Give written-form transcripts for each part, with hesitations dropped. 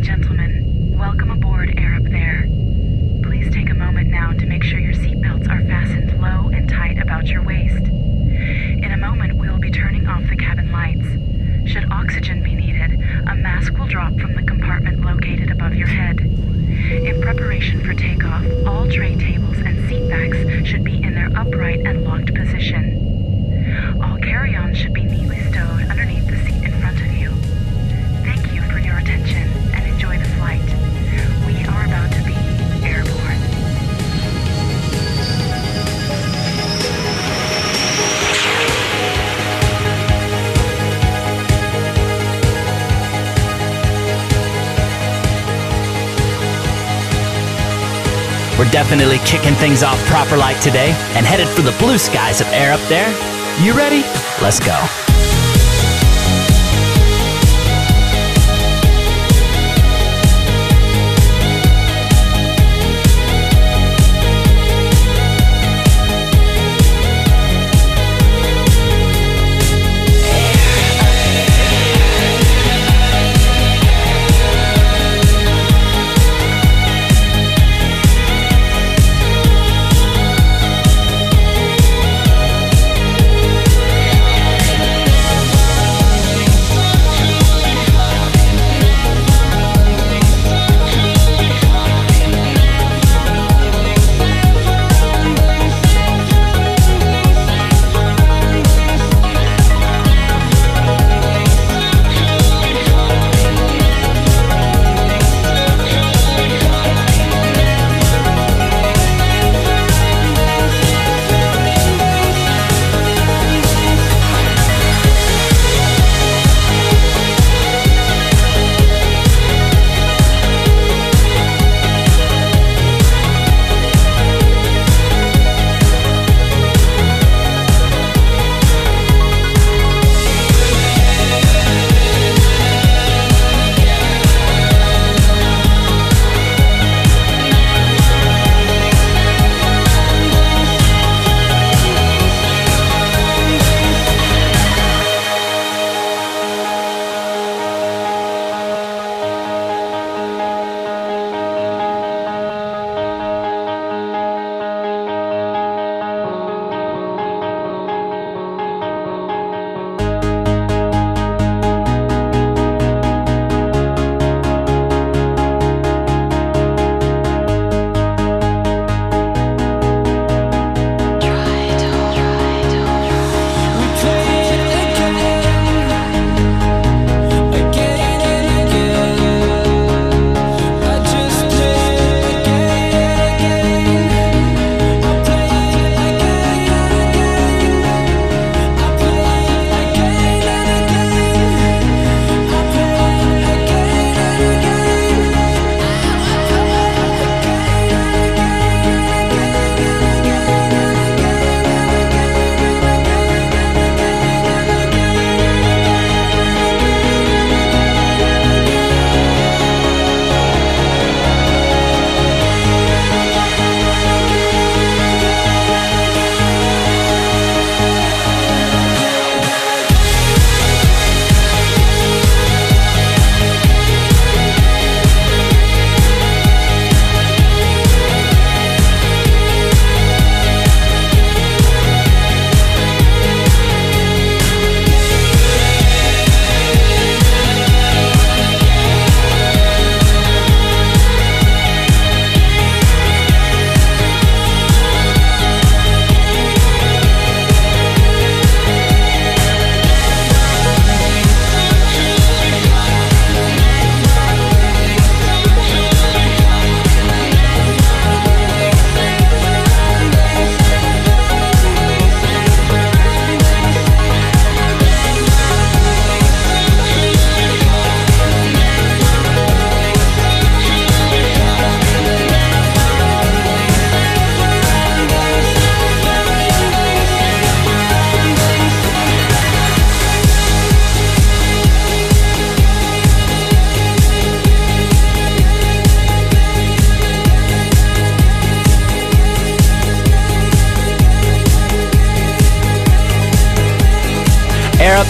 and gentlemen, welcome aboard Air Up There. Please take a moment now to make sure your seatbelts are fastened low and tight about your waist. In a moment, we will be turning off the cabin lights. Should oxygen be needed, a mask will drop from the compartment located above your head. In preparation for takeoff, all tray tables and seatbacks should be in their upright and locked position. All carry-ons should be neatly stowed underneath the seat in front of you. Thank you for your attention and enjoy the flight. We are about to be airborne. We're definitely kicking things off proper like today and headed for the blue skies of Air Up There. You ready? Let's go.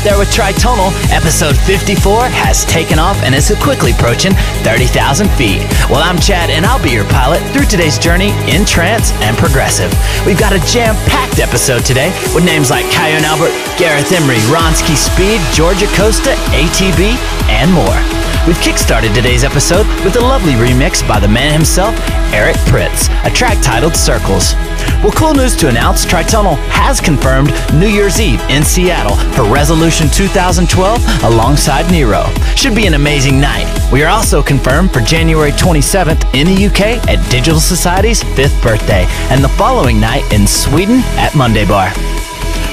Up There with Tritonal, episode 54 has taken off and is quickly approaching 30,000 feet. Well, I'm Chad, and I'll be your pilot through today's journey in trance and progressive. We've got a jam-packed episode today with names like Kyron Albert, Gareth Emery, Ronski Speed, Georgia Costa, ATB, and more. We've kickstarted today's episode with a lovely remix by the man himself, Eric Prydz, a track titled Circles. Well, cool news to announce, Tritonal has confirmed New Year's Eve in Seattle for Resolution 2012 alongside Nero. Should be an amazing night. We are also confirmed for January 27th in the UK at Digital Society's 5th birthday, and the following night in Sweden at Monday Bar.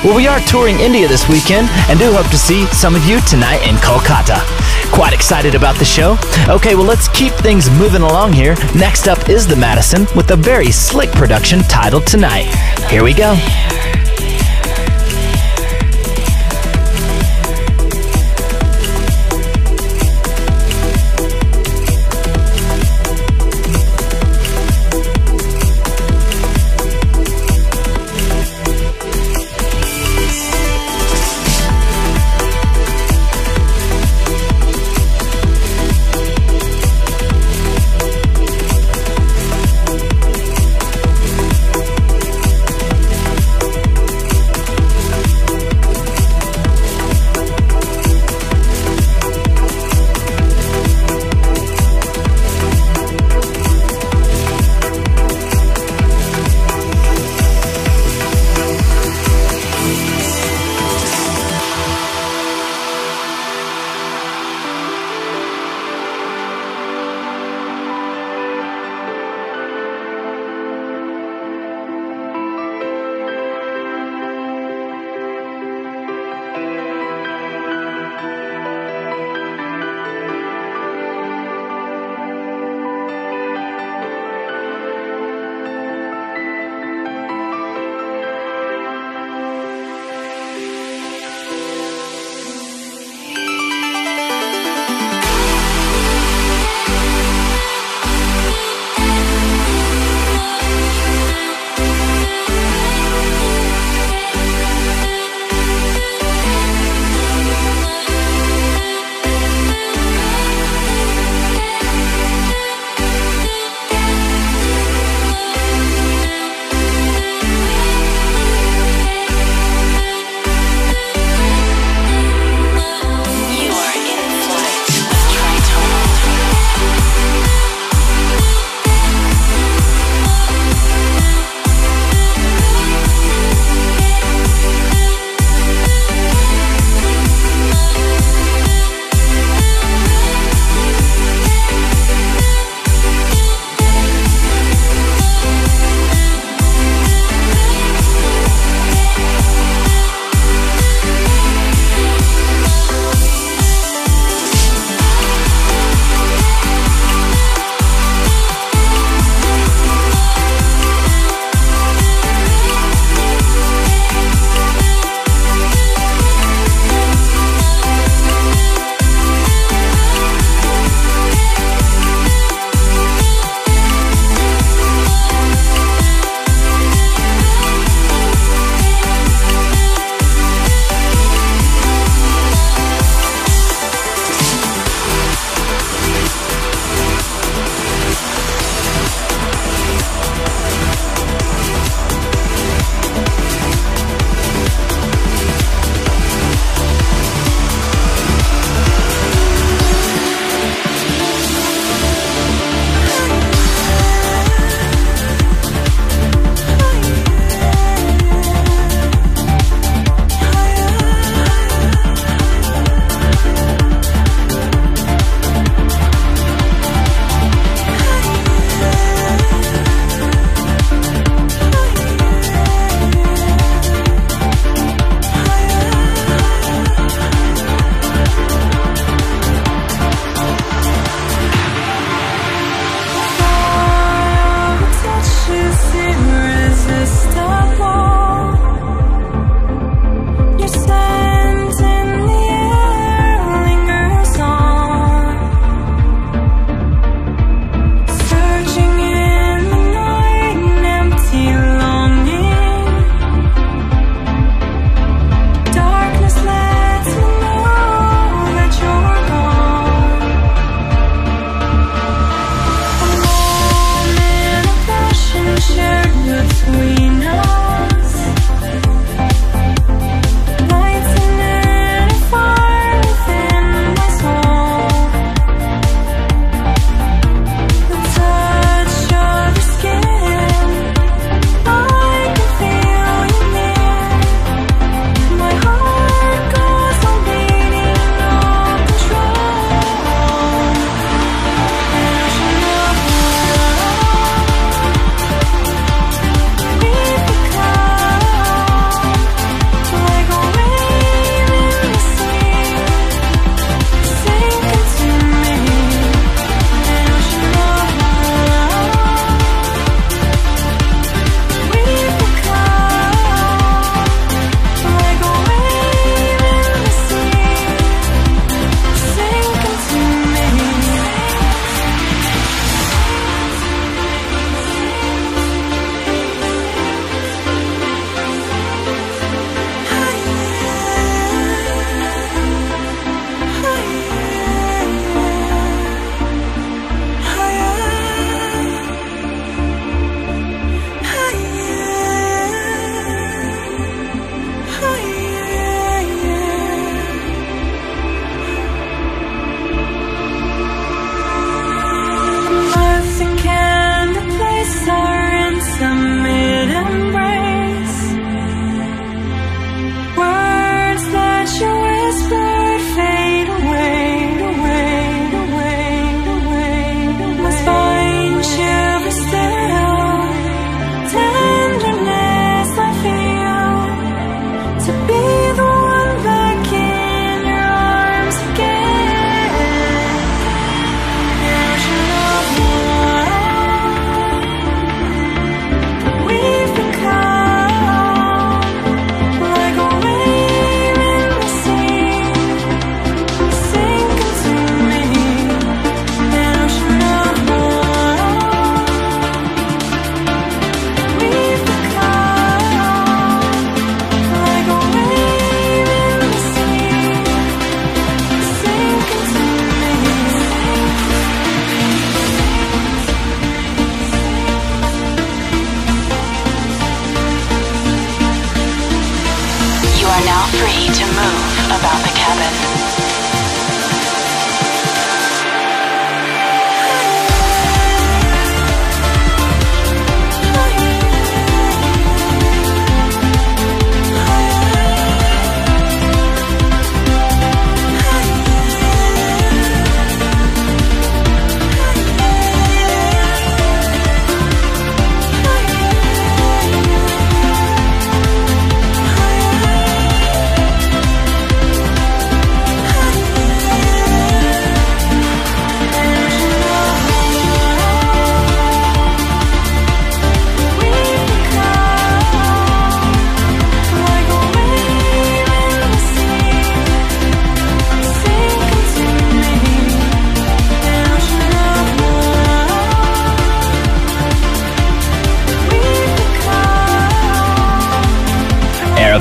Well, we are touring India this weekend and do hope to see some of you tonight in Kolkata. Quite excited about the show? Okay, well, let's keep things moving along here. Next up is The Madison with a very slick production titled Tonight. Here we go.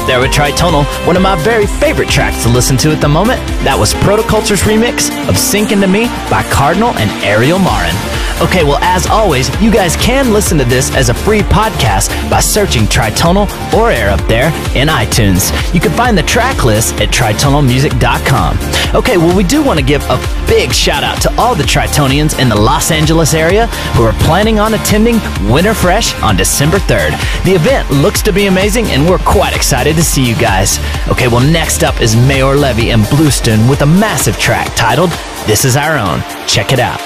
Up There with Tritonal, one of my very favorite tracks to listen to at the moment. That was Protoculture's remix of Sink Into Me by Cardinal and Ariel Marin. Okay, well, as always, you guys can listen to this as a free podcast by searching Tritonal or Air Up There in iTunes. You can find the track list at tritonalmusic.com. Okay, well, we do want to give a big shout out to all the Tritonians in the Los Angeles area who are planning on attending Winter Fresh on December 3rd. The event looks to be amazing, and we're quite excited to see you guys. Okay, well, next up is Maor Levi and Bluestone with a massive track titled This Is Our Own. Check it out.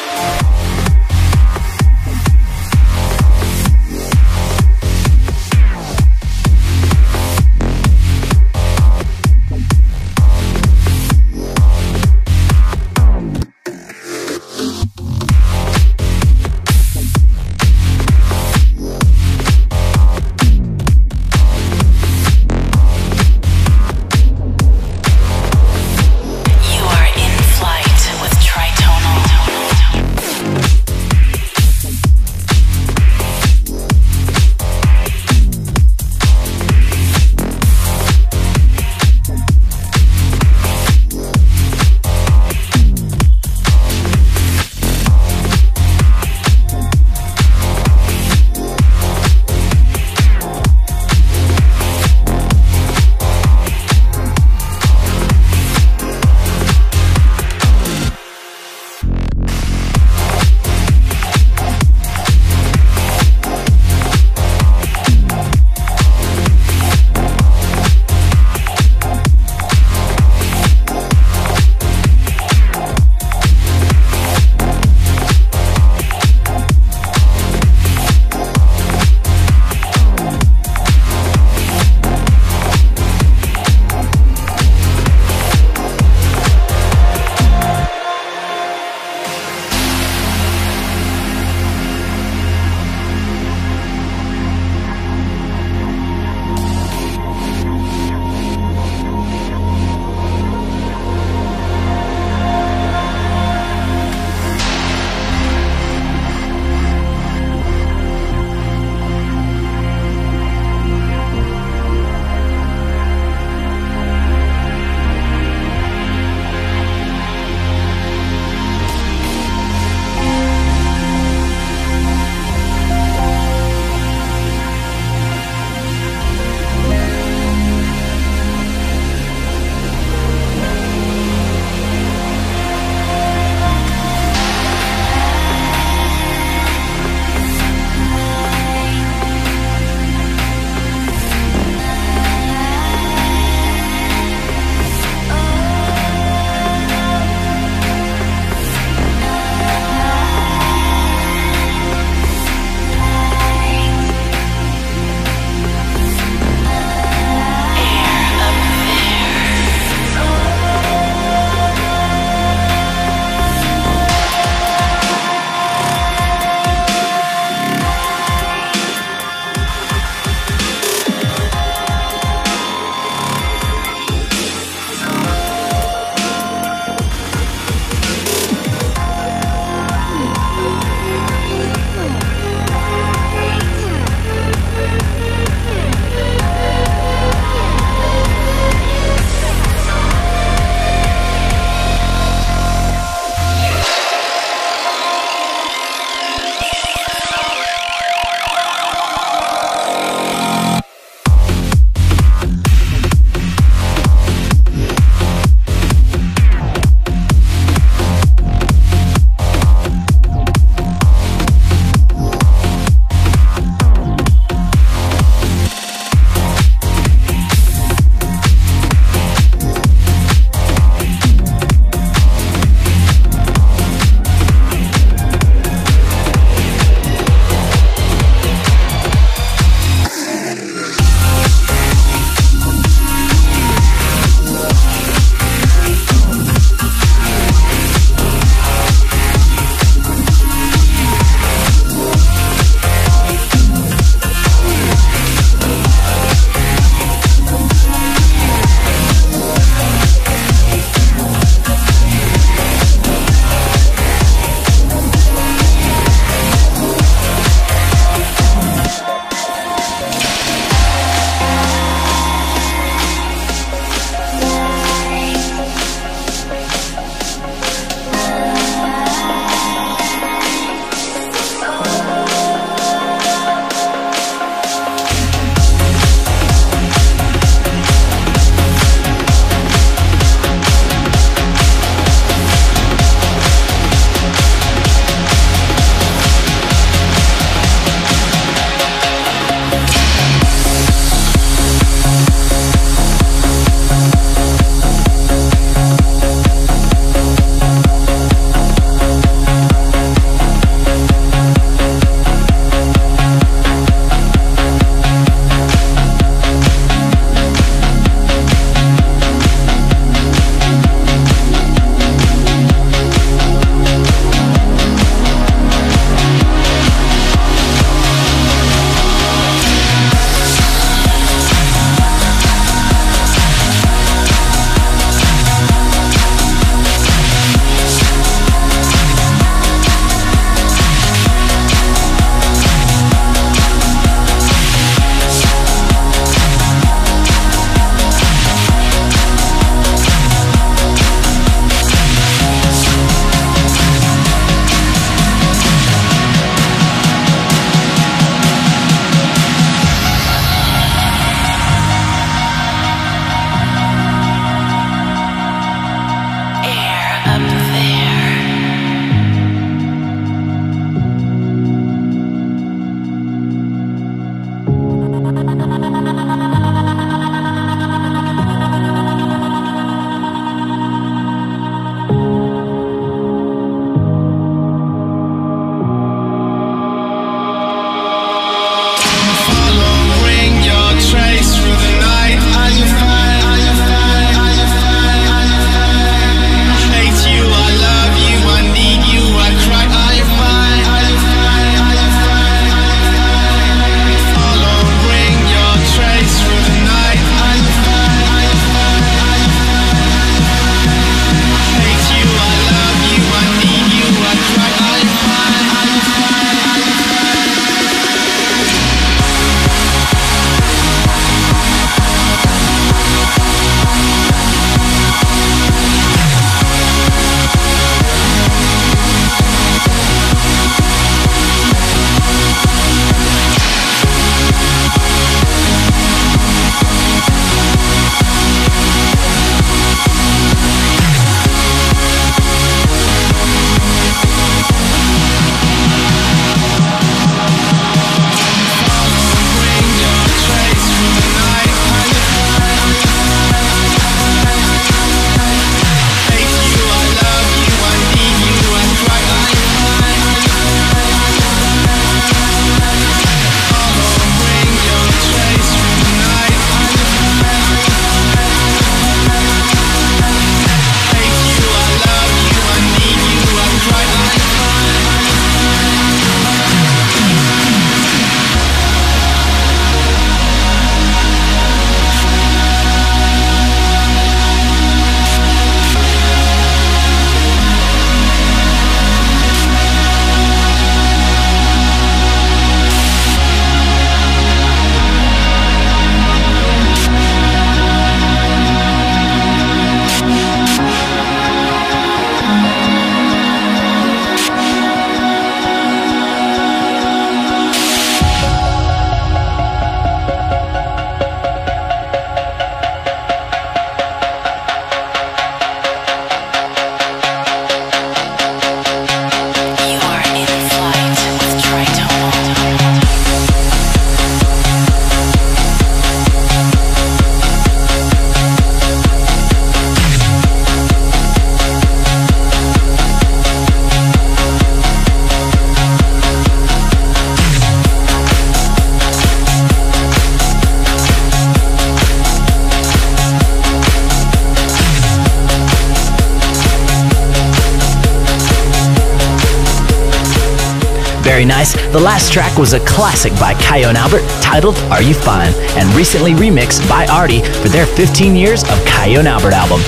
Very nice. The last track was a classic by Kayo and Albert titled Are You Fine? And recently remixed by Artie for their 15 years of Kayo and Albert album.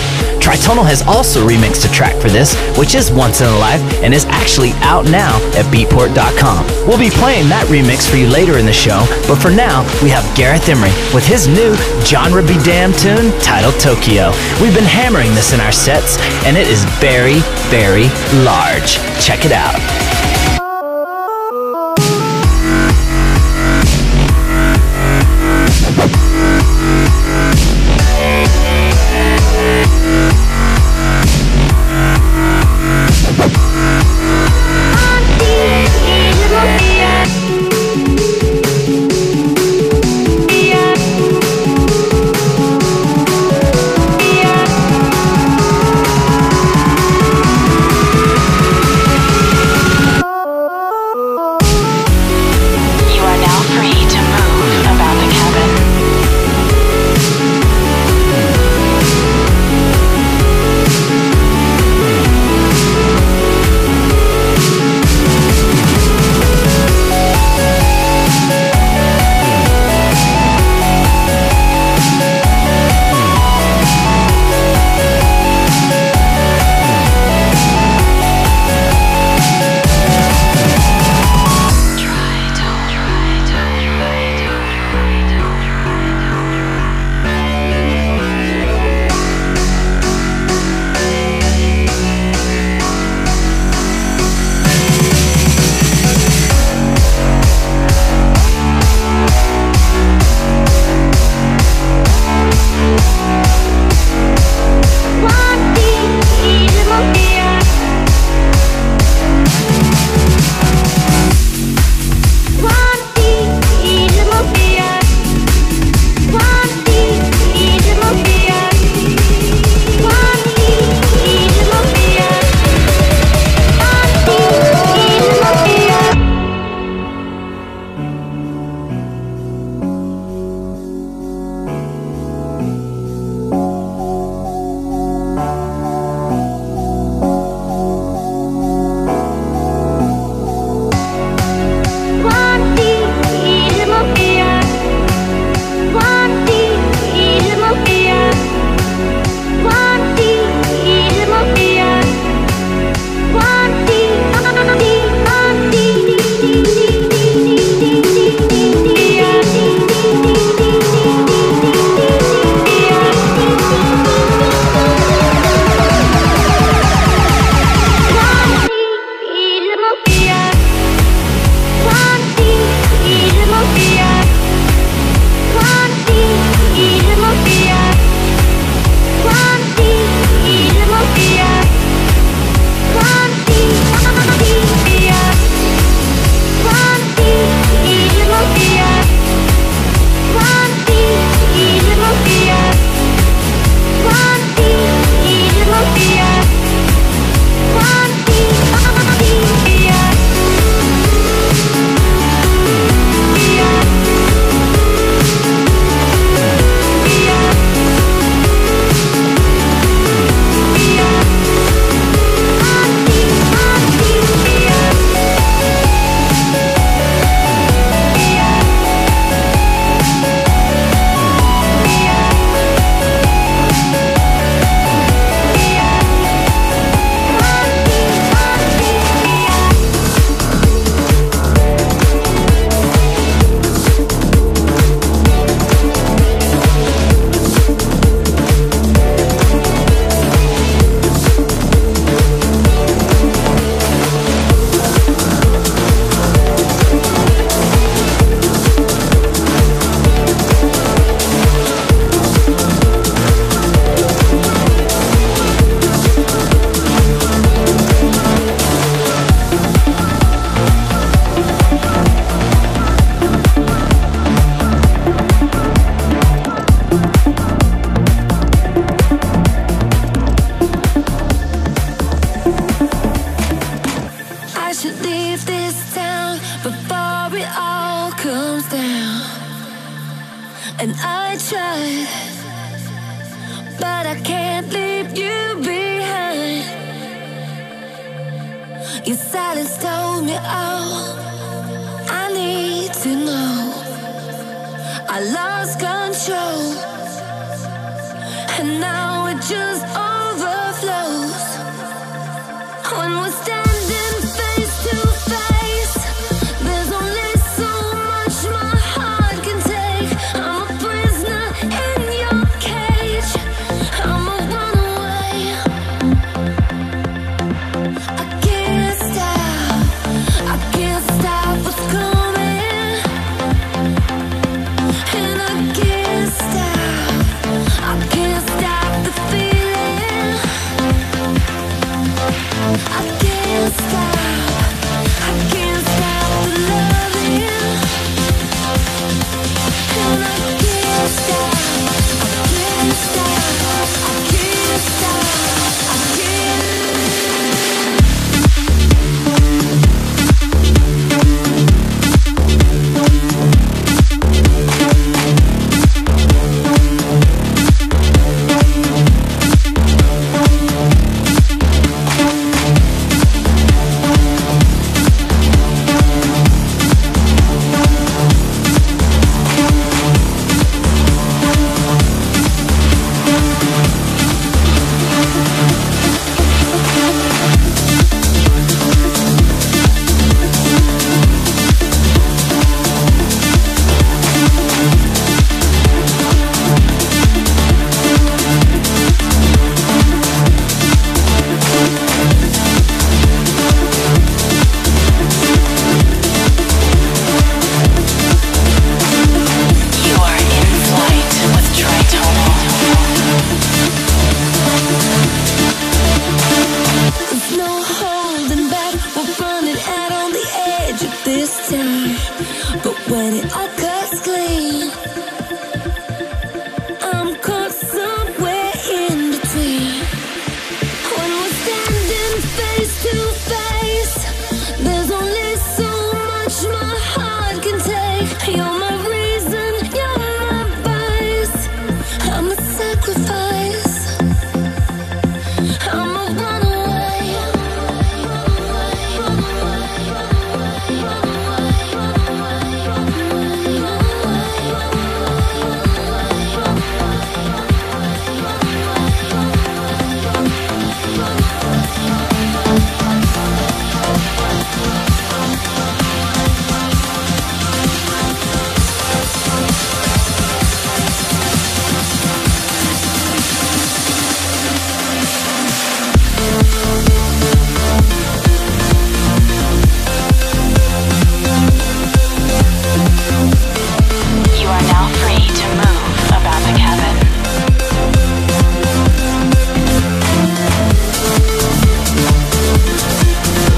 Tritonal has also remixed a track for this, which is Once in a Life, and is actually out now at Beatport.com. We'll be playing that remix for you later in the show, but for now, we have Gareth Emery with his new genre be damned tune titled Tokyo. We've been hammering this in our sets, and it is very, very large. Check it out. Your silence told me all I need to know. I lost control, and now it just overflows. When we're standing face to face, there's only so much my heart can take. I'm a prisoner in your cage. I'm a runaway. I can't stop. I can't stop what's coming. And I can't stop. I can't stop the feeling. I can't stop. I can't stop the loving. And I can't stop. I can't stop. I can't stop. I can't. You are in flight with Tritonal. There's no holding back. We're running out on the edge at this time. But when it all cuts clean, I'm caught somewhere in between. When we're standing face to face, there's only so much my heart can take. You're my reason, you're my vice. I'm a sacrifice. I'm a runaway. You are now free to move about the cabin. And since that time, our protocol has been disturbed.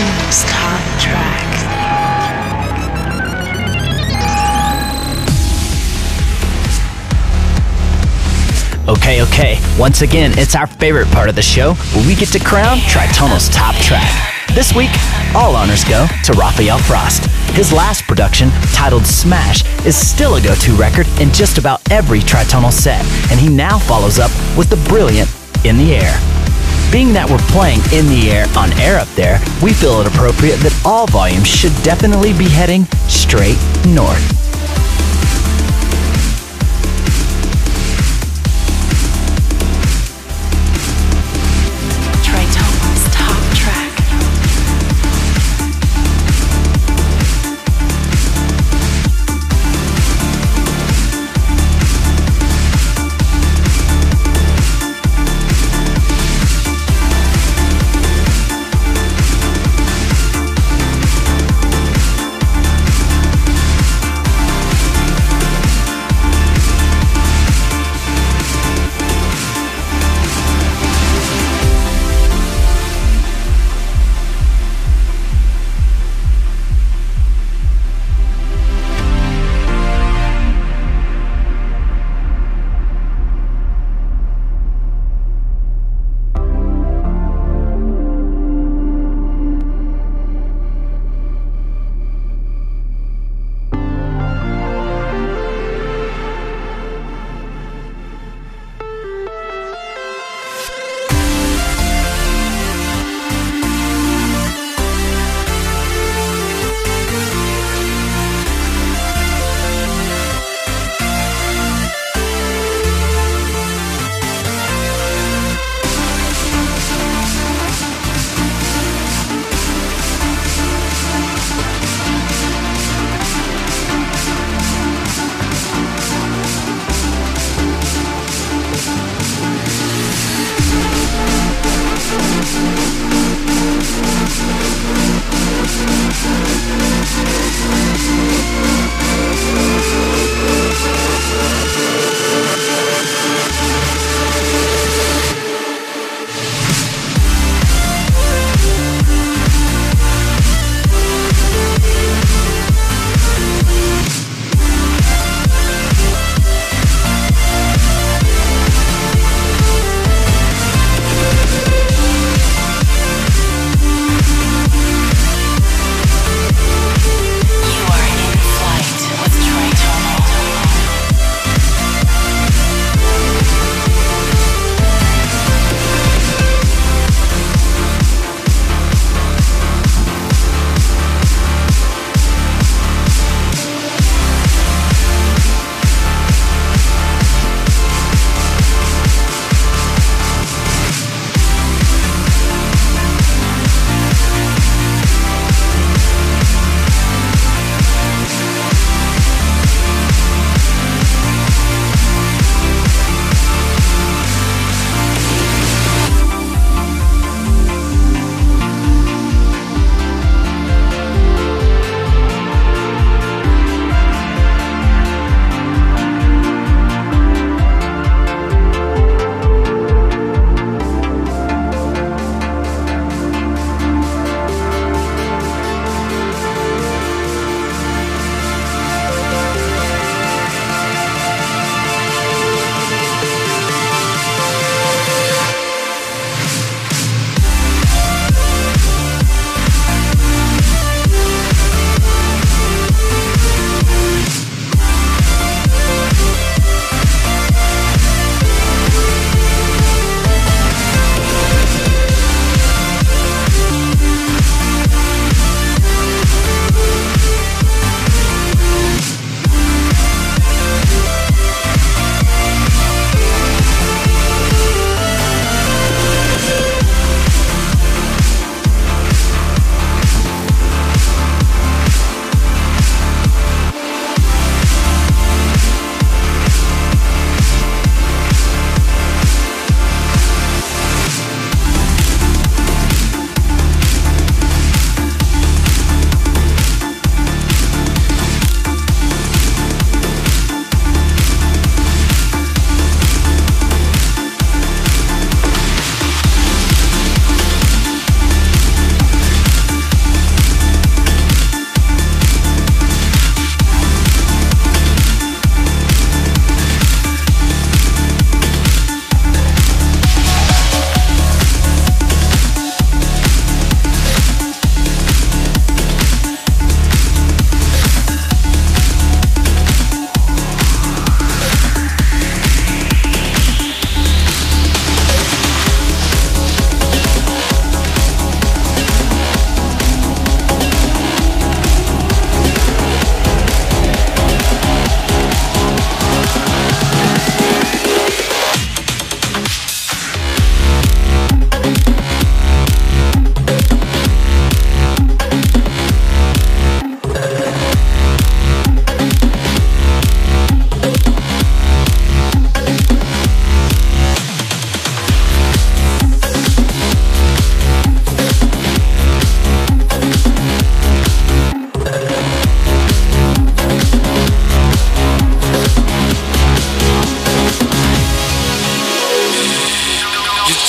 Tritonal's contract. Okay. Once again, it's our favorite part of the show where we get to crown Tritonal's top track. This week, all honors go to Raphael Frost. His last production, titled Smash, is still a go-to record in just about every Tritonal set, and he now follows up with the brilliant In the Air. Being that we're playing In the Air on Air Up There, we feel it appropriate that all volumes should definitely be heading straight north.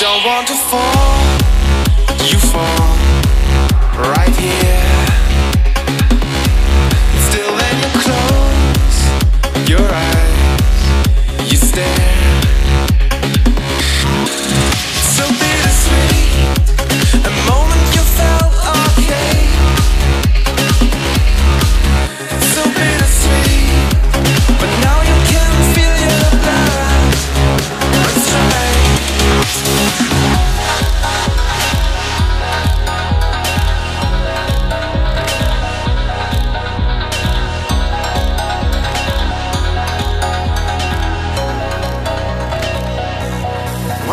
don't want to fall, you fall right here. Still then you close your eyes, you stare. So bittersweet, a moment you felt okay. So bittersweet, but now you can feel your blood. Let's try.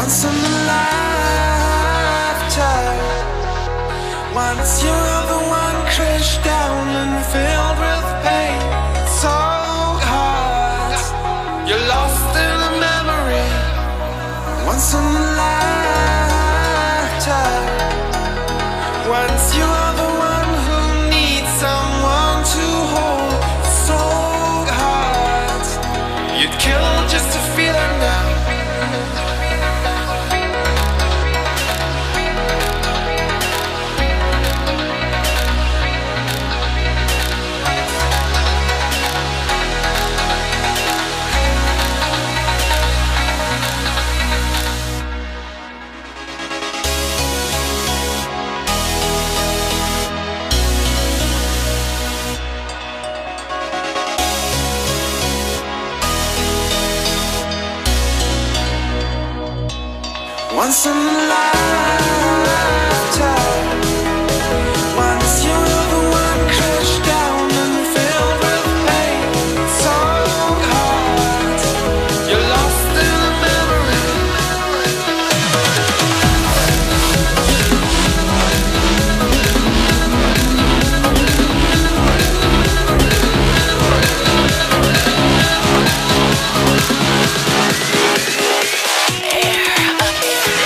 Once in a lifetime, once you're the one crashed down and filled with pain, it's so hard, you're lost in a memory. Once in a lifetime, once you're the one who needs someone to hold, it's so hard, you'd kill just to feel it now. Once in a lifetime, once you're the one crushed down and filled with pain, it's so hard, you're lost in a memory. Air up there.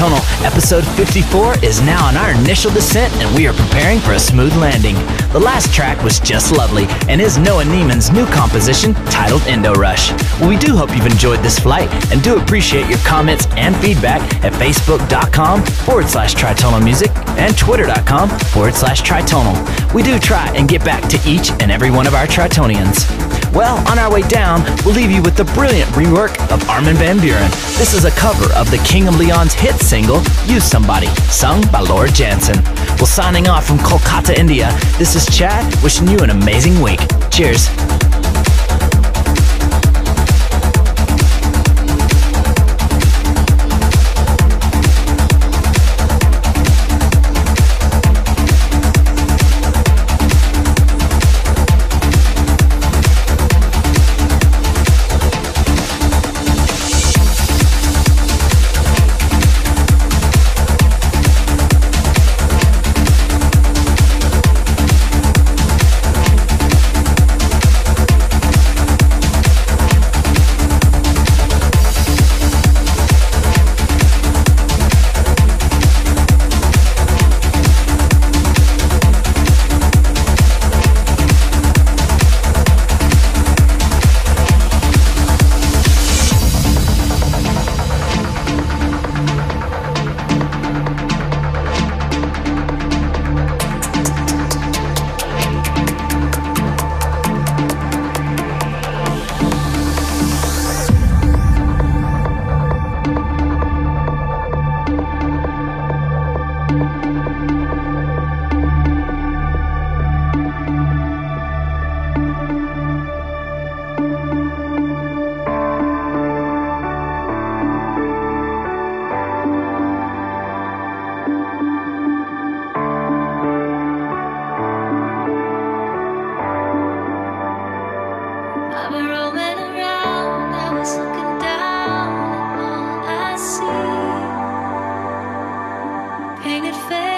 Tritonal, episode 54 is now on our initial descent, and we are preparing for a smooth landing. The last track was just lovely and is Noah Neiman's new composition titled Indo Rush. Well, we do hope you've enjoyed this flight and do appreciate your comments and feedback at facebook.com/Tritonal Music and twitter.com/Tritonal. We do try and get back to each and every one of our Tritonians. Well, on our way down, we'll leave you with the brilliant rework of Armin van Buuren. This is a cover of the King of Leon's hit single, Use Somebody, sung by Laura Jansen. Well, signing off from Kolkata, India, this is Chad wishing you an amazing week. Cheers. Painted face.